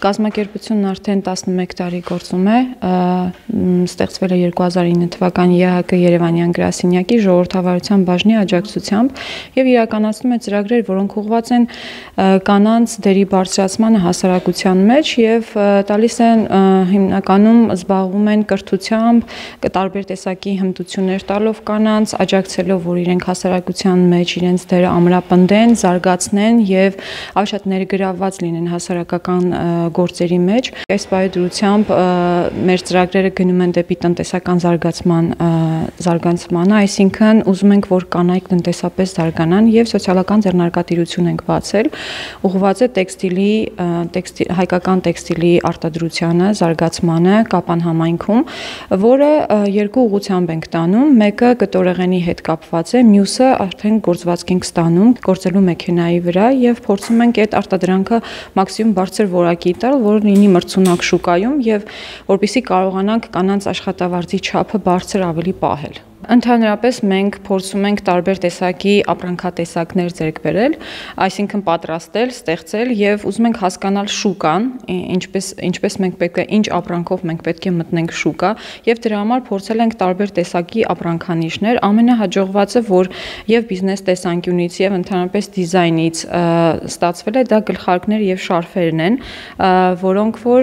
Կազմակերպությունն արդեն 11 տարի գործում է, ստեղծվել է 2009 թվականի ԵՀԿ Երևանյան գրասենյակի ժողովրդավարության բաժնի աջակցությամբ եւ իրականացնում է ծրագրեր, որոնք ուղղված են կանանց դերի բարձրացմանը հասարակության մեջ եւ տալիս են հիմնականում զբաղվում են կրթությամբ, տարբեր տեսակի հմտություններ տալով կանանց, աջակցելով, որ իրենք հասարակության մեջ իրենց դերը ամրապնդեն, զարգացնեն եւ ավելի շատ ներգրավված լինեն հասարակական գործերի մեջ։ Այս պայմանությամբ մեր ծրագրերը գնում են դեպի տնտեսական զարգացմանը, այսինքն ուզում ենք, որ կանայք տնտեսապես զարգանան եւ սոցիալական ձեռնարկատիրություն ենք բացել, ուղղված է հայկական տեքստիլի արտադրությանը, զարգացմանը Կապան համայնքում, որը երկու ուղղությամբ ենք տանում, մեկը կտորեղենի հետ կապված է, մյուսը արդեն գործվածք ենք ստանում, գործելու մեքենայի վրա եւ փորձում ենք այդ արտադրանքը մաքսիմում բարձր որակի տալ, որ լինի մրցունակ շուկայում եւ որպեսզի կարողանանք կանանց աշխատավարձի չափը բարձր ավելի պահել։ Ընդհանրապես մենք փորձում ենք տարբեր տեսակի ապրանքատեսակներ ձեռք բերել, այսինքն պատրաստել, ստեղծել եւ ուզում ենք հասկանալ շուկան, ինչպես մենք պետք է ինչ ապրանքով մենք պետք է մտնենք շուկա եւ դրա համար փորձել ենք տարբեր տեսակի ապրանքանիշներ, ամենահաջողվածը, որ եւ բիզնես տեսանկյունից եւ ընդհանրապես դիզայնից ստացվել է, դա գլխարկներ եւ շարֆերն են, որոնք որ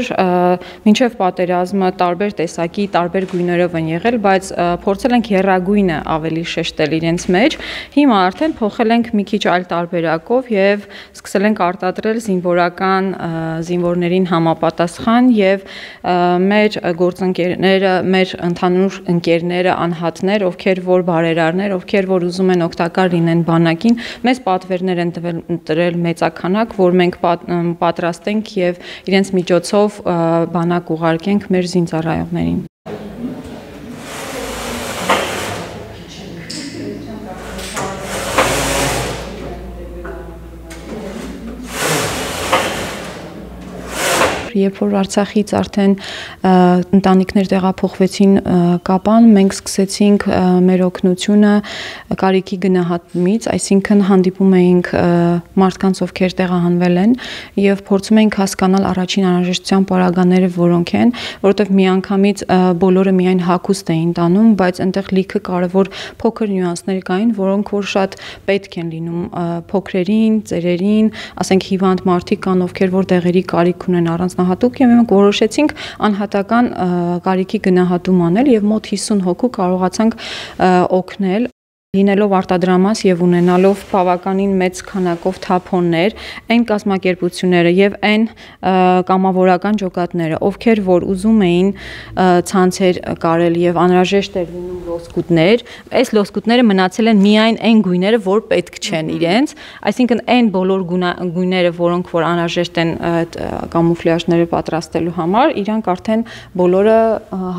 մինչեւ պատերազմը տարբեր տեսակի, տարբեր գույներով են եղել, բայց փորձել ենք գույնը ավելի շեշտել իրենց մեջ, հիմա արդեն փոխել ենք մի քիչ այլ տարբերակով եւ սկսել ենք արտադրել զինվորական զինվորներին համապատասխան եւ մեր գործընկերները, մեր ընդհանուր ընկերները, անհատներ, ովքեր որ բարերարներ, ովքեր որ ուզում են օգտակար լինեն բանակին, մեզ պատվերներ են տրել մեծականակ, որ մենք պատրաստենք եւ իրենց միջոցով բանակ ուղարկենք մեր զինծառայողներին։ Երբ որ Արցախից արդեն ընտանիքներ տեղափոխվեցին Կապան, մենք սկսեցինք մեր օգնությունը կարիքի գնահատումից, այսինքն հանդիպում էինք մարդկանց, ովքեր տեղահանվել են, եւ փորձում էինք հասկանալ առաջին անհրաժեշտության պարագաները որոնք են, որովհետեւ միանգամից բոլորը միայն հագուստ էին տանում, բայց այնտեղ լիքը կարևոր փոքր նյուանսներ կային, որոնք որ շատ պետք են լինում փոքրերին, ծերերին, ասենք հիվանդ մարդիկ կան, ովքեր որ դեղերի կարիք ունեն առանց հատուկ եւ մենք որոշեցինք անհատական կարիքի գնահատում անել եւ մոտ 50 հոգու կարողացանք օգնել։ Լինելով արտադրամաս եւ ունենալով բավականին մեծ քանակով թափոններ, այն կազմակերպությունները եւ այն կամավորական ջոկատները, ովքեր որ ուզում էին ցանցեր կարել եւ անհրաժեշտ էր լինում լոսկուտներ, այս լոսկուտները մնացել են միայն այն գույները, որ պետք չեն իրենց, այսինքն այն բոլոր գույները, որոնք որ անհրաժեշտ են կամուֆլյաժները պատրաստելու համար, իրանք արդեն բոլորը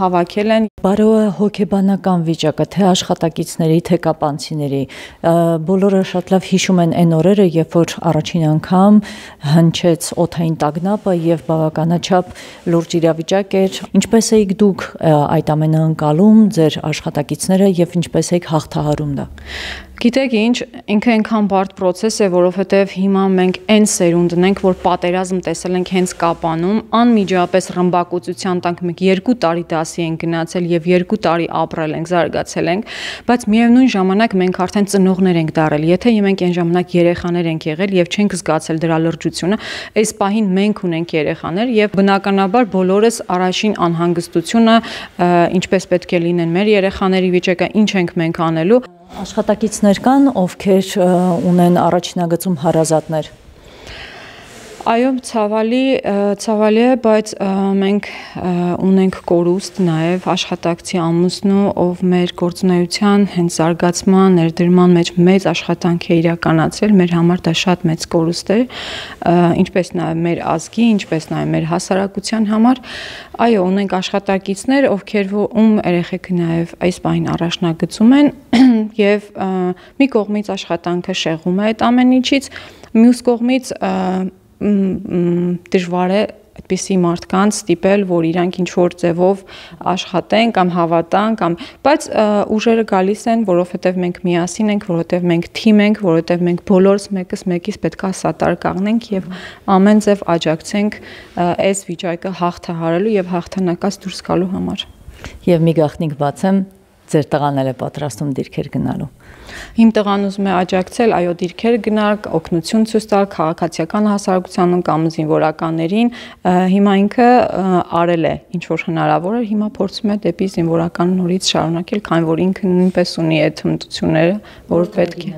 հավաքել են։ Բարոյ հոգեբանական վիճակը, թե աշխատակիցների, թե Կապանցիների, բոլորը շատ լավ հիշում են այն օրերը, երբ որ առաջին անգամ հնչեց օդային տագնապը եւ բավականաչափ լուրջ իրավիճակ էր։ Ինչպես էիք դուք այդ ամենը անցալում, ձեր աշխատակիցները եւ ինչպես էիք հաղթահարում դա։ Գիտեք ինչ, ինքը այնքան բարդ process է, որովհետև հիմա մենք այն սերունդն ենք, որ պատերազմ տեսել ենք հենց Կապանում, անմիջապես ռմբակոծության տակ մենք 2 տարի դասի ենք գնացել եւ 2 տարի ապրել ենք, զարգացել ենք, բայց միևնույն ժամանակ մենք արդեն ծնողներ ենք դարել։ Եթե մենք այն ժամանակ երեխաներ ենք եղել եւ չենք զգացել դրա լրջությունը, այս պահին մենք ունենք երեխաներ եւ բնականաբար բոլորս առաջին անհանգստությունը, ինչպես պետք է լինեն մեր երեխաների վիճակը, ինչ ենք մենք անելու։ Աշխատակիցներ կան, ովքեր ունեն առաջնագծում հարազատներ։ Այո, ցավալի է, բայց մենք ունենք կորուստ, նաև աշխատակցի ամուսնու, ով մեր գործունեության հենց զարգացման, ներդրման մեջ մեծ աշխատանք է իրականացել, մեր համար դա շատ մեծ կորուստ է, ինչպես նաև մեր ազգի, ինչպես նաև մեր հասարակության համար։ Այո, ունենք աշխատակիցներ, ովքեր ում երեխեքը նաև այս պահին առաջնագծում են եւ մի կողմից աշխատանքը շեղում է այդ ամեն ինչից, մյուս կողմից դժվար է այդպիսի մարդկանց ստիպել, որ իրանք ինչ-որ ձևով աշխատեն կամ հավատան կամ, բայց ուժերը գալիս են, որովհետև մենք միասին ենք, որովհետև մենք թիմ ենք, որովհետև մենք բոլորս մեկս մեկից պետք է սատար կանգնենք եւ ամեն ձև աջակցենք այս վիճակը հաղթահարելու եւ հաղթանակած դուրս գալու համար։ Եվ մի գաղտնիք բացեմ, ձեր տղան էլ է պատրաստում դիրքեր գնալու։ Իմ տղան ուզում է աջակցել, այո, դիրքեր գնալ, օգնություն ցույց տալ քաղաքացիական հասարակությանն կամ զինվորականներին, հիմա ինքը արել է ինչ որ հնարավոր էր, հիմա փորձում է դեպի զինվորական նորից շարունակել, քանի որ ինքը նույնպես ունի այդ հմտությունները, որ պետք է։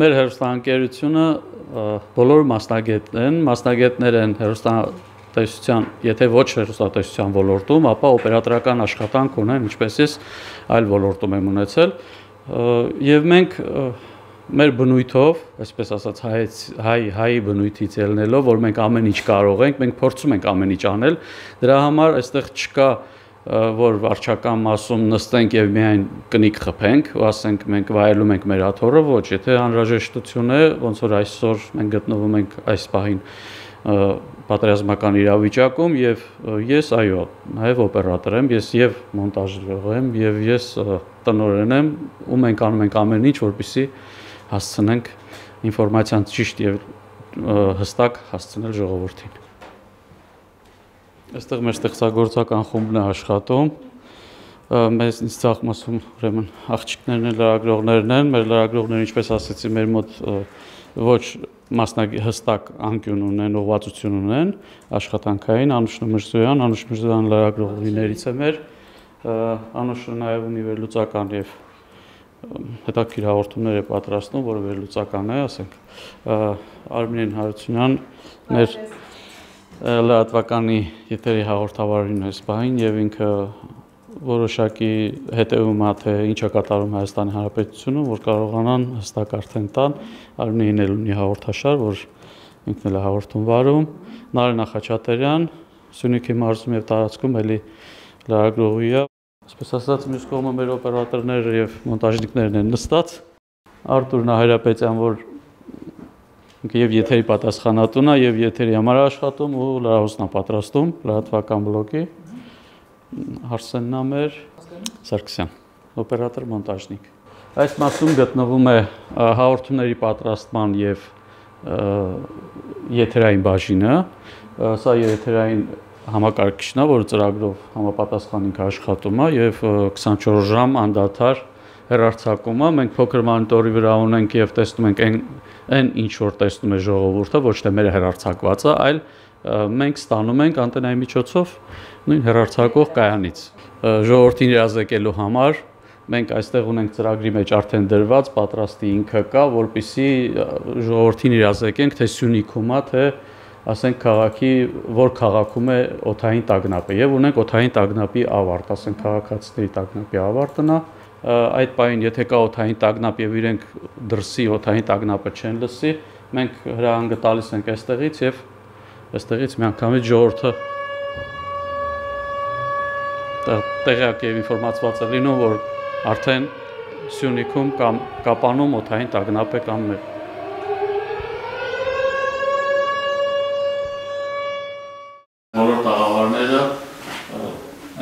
Մեր հերոստանգերությունը բոլոր մասնագետներ են հերոստատեսության, եթե ոչ հերոստատեսության ոլորտում, ապա օպերատորական աշխատանք ունեն, ինչպես այլ ոլորտում եմ ունեցել, եւ մենք մեր բնույթով, այսպես ասած հայ բնույթից ելնելով, որ մենք ամեն ինչ կարող ենք, մենք փորձում ենք ամեն ինչ անել, դրա համար այստեղ չկա որ վարչական մասում նստենք եւ միայն կնիկ խփենք, ասենք մենք վայելում ենք մեր աթոռը, ոչ, եթե անհրաժեշտություն է, ոնց որ այսօր մենք գտնվում ենք այս պահին պատերազմական իրավիճակում եւ ես այո, նաեւ օպերատոր եմ, ես եւ մոնտաժող եմ եւ ես տնօրեն եմ, ու մենք անում ենք ամեն ինչ, որպեսզի հասցնենք ինֆորմացիան ճիշտ եւ հստակ հասցնել ժողովրդին։ Այստեղ մեր ստեղծագործական խումբն է աշխատում, մեզ ինձ ծաղմասում ուրեմն աղջիկներն են, լրագրողներն են, մեր լրագրողները, ինչպես ասեցի, մեր մոտ ոչ հստակ անկյուն ունեն, ուղղվածություն ունեն, աշխատանքային, Անուշ Միրզոյան լրագրողներից է մեր, Անուշը նաև ունի վերլուծական և հետաքրքիր հաղորդումներ է պատրաստում, որը վերլուծական է, ասենք, Արմինեն Հարությունյան մեր լրատվականի եթերի հաղորդավարին այս պահին եւ ինքը որոշակի հետեւում է թե ինչ է կատարում Հայաստանի Հանրապետությունը, որ կարողանան հստակ արդեն տան, Արմենիան էլ ունի հաղորդաշար, որ ինքն էլ է հաղորդում վարում, Նարեն Ախաչատրյան, Սյունիքի մարզում եւ տարածքում էլի լրագրողի է, այսպես ասած մյուս կողմը մեր օպերատորները եւ մոնտաժնիկներն են նստած, Արտուր Նահիրապետյան, որ Եվ եթերի պատասխանատուն է, և եթերի համար աշխատում ու լրահոսն է պատրաստում, լրատվական բլոկի, Հարսենն է մեր Սարգսյան, օպերատոր մոնտաժնիկ։ Այս մասում գտնվում է հաղորդումների պատրաստման և եթերային բաժինը, սա եթերային համակարգիչն է, որը ծրագրով համապատասխան ինքը աշխատում է և 24 ժամ անդադար հեռարձակումը, մենք փոքր մոնիտորի վրա ունենք և տեսնում ենք այն ինչ որ տեսնում է ժողովուրդը, ոչ թե մեր հեռարձակվածը, այլ մենք ստանում ենք անտենայի միջոցով նույն հեռարձակող կայանից։ Ժողովրդին իրազեկելու համար մենք այստեղ ունենք ծրագրի մեջ արդեն դրված, պատրաստի ինքը կա, որպեսզի ժողովրդին իրազեկենք, թե Սյունիքում է, թե ասենք քաղաքի, որ քաղաքում է օդային տագնապը, և ունենք օդային տագնապի ավարտ, ասենք քաղաքացիների տագնապի ավարտն է։ Այդ պահին, եթե կա օդային տագնապ և իրենք դրսի օդային տագնապը չեն լսի, մենք հրահանգը տալիս ենք այստեղից և այստեղից միանգամից ժողովուրդը տեղյակ և ինֆորմացված է լինում, որ արդեն Սյունիքում կամ Կապանում օդային տագնապ է կամ մեր։ Բոլոր տաղավարները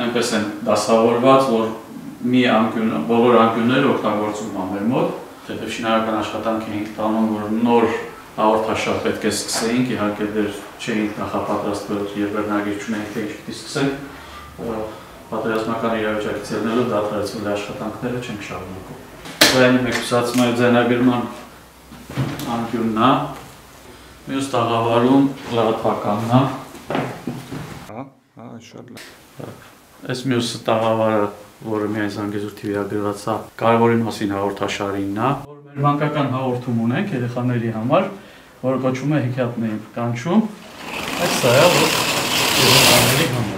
այնպես են դասավորված, որ մի բոլոր անկյուններ օգտագործում ամեր մոտ, թեպև շինարական աշխատանք էինք տանում, որ նոր հաղորդաշար պետք է սկսեինք, իհարկե դեր չեինք նախապատրաստվել և վերնագիր չունենք, թե ինչ պիտի սկսենք, պատերազմական իրավիճակից ելնելով դադարեցվել աշխատանքները չենք շարունակում։ Ձայնի մեկուսացում է ձայնագրման անկյունն է, մյուս տաղավարում լրատվականն է։ Այս մյուս տաղավարը որը միայն Զանգեզուրի վերագրված է, կարևորին մասին հաղորդաշարինն է։ Մեր բանկական հաղորդում ունենք երեխաների համար, որը կոչվում է հեքիաթների կանչում, այս սա է, որ երեխաների համար։